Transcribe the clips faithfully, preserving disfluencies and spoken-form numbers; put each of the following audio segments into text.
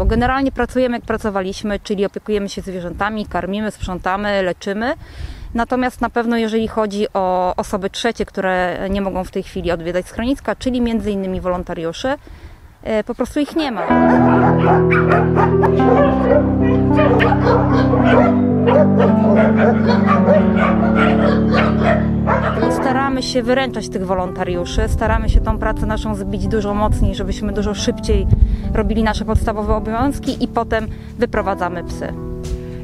bo generalnie pracujemy jak pracowaliśmy, czyli opiekujemy się zwierzętami, karmimy, sprzątamy, leczymy. Natomiast na pewno jeżeli chodzi o osoby trzecie, które nie mogą w tej chwili odwiedzać schroniska, czyli między innymi wolontariuszy, po prostu ich nie ma. Staramy się wyręczać tych wolontariuszy, staramy się tą pracę naszą zbić dużo mocniej, żebyśmy dużo szybciej robili nasze podstawowe obowiązki i potem wyprowadzamy psy.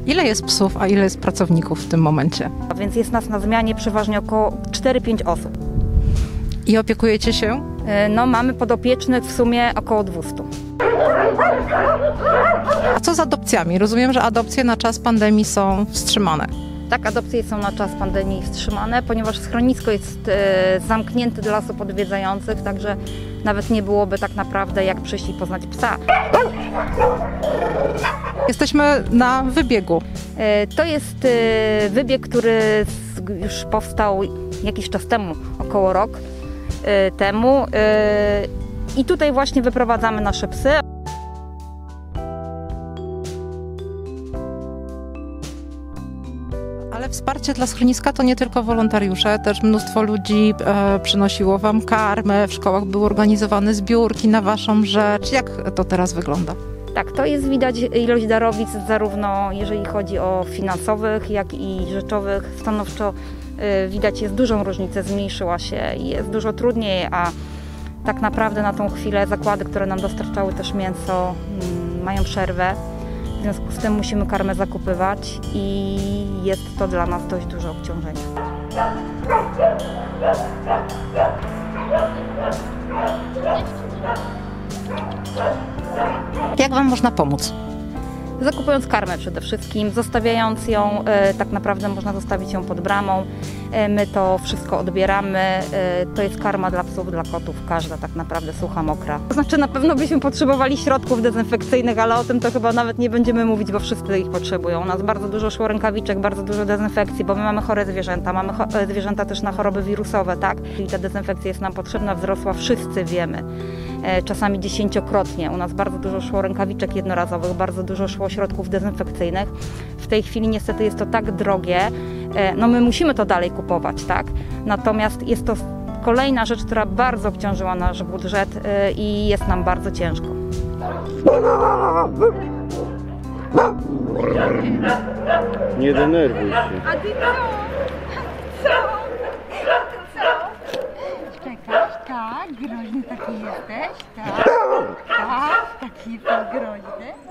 Ile jest psów, a ile jest pracowników w tym momencie? A więc jest nas na zmianie przeważnie około cztery pięć osób. I opiekujecie się? No, mamy podopiecznych w sumie około dwieście. A co z adopcjami? Rozumiem, że adopcje na czas pandemii są wstrzymane. Tak, adopcje są na czas pandemii wstrzymane, ponieważ schronisko jest e, zamknięte dla osób odwiedzających, także nawet nie byłoby tak naprawdę jak przyjść i poznać psa. Jesteśmy na wybiegu. E, to jest e, wybieg, który z, już powstał jakiś czas temu, około rok e, temu e, i tutaj właśnie wyprowadzamy nasze psy. Ale wsparcie dla schroniska to nie tylko wolontariusze, też mnóstwo ludzi e, przynosiło Wam karmę, w szkołach były organizowane zbiórki na Waszą rzecz. Jak to teraz wygląda? Tak, to jest widać ilość darowic zarówno jeżeli chodzi o finansowych, jak i rzeczowych. Stanowczo y, widać jest dużą różnicę, zmniejszyła się i jest dużo trudniej, a tak naprawdę na tą chwilę zakłady, które nam dostarczały też mięso, y, mają przerwę. W związku z tym musimy karmę zakupywać i jest to dla nas dość duże obciążenie. Jak Wam można pomóc? Zakupując karmę przede wszystkim, zostawiając ją, tak naprawdę można zostawić ją pod bramą. My to wszystko odbieramy, to jest karma dla psów, dla kotów, każda tak naprawdę sucha, mokra. To znaczy na pewno byśmy potrzebowali środków dezynfekcyjnych, ale o tym to chyba nawet nie będziemy mówić, bo wszyscy ich potrzebują. U nas bardzo dużo szło rękawiczek, bardzo dużo dezynfekcji, bo my mamy chore zwierzęta, mamy cho zwierzęta też na choroby wirusowe, tak? Czyli ta dezynfekcja jest nam potrzebna, wzrosła, wszyscy wiemy. Czasami dziesięciokrotnie. U nas bardzo dużo szło rękawiczek jednorazowych, bardzo dużo szło środków dezynfekcyjnych. W tej chwili niestety jest to tak drogie, no my musimy to dalej kupować, tak? Natomiast jest to kolejna rzecz, która bardzo obciążyła nasz budżet i jest nam bardzo ciężko. Nie denerwuj się. A ty co? Co? Co? Czekasz? Tak? Groźny taki jesteś? Tak? Tak? Taki jesteś groźny?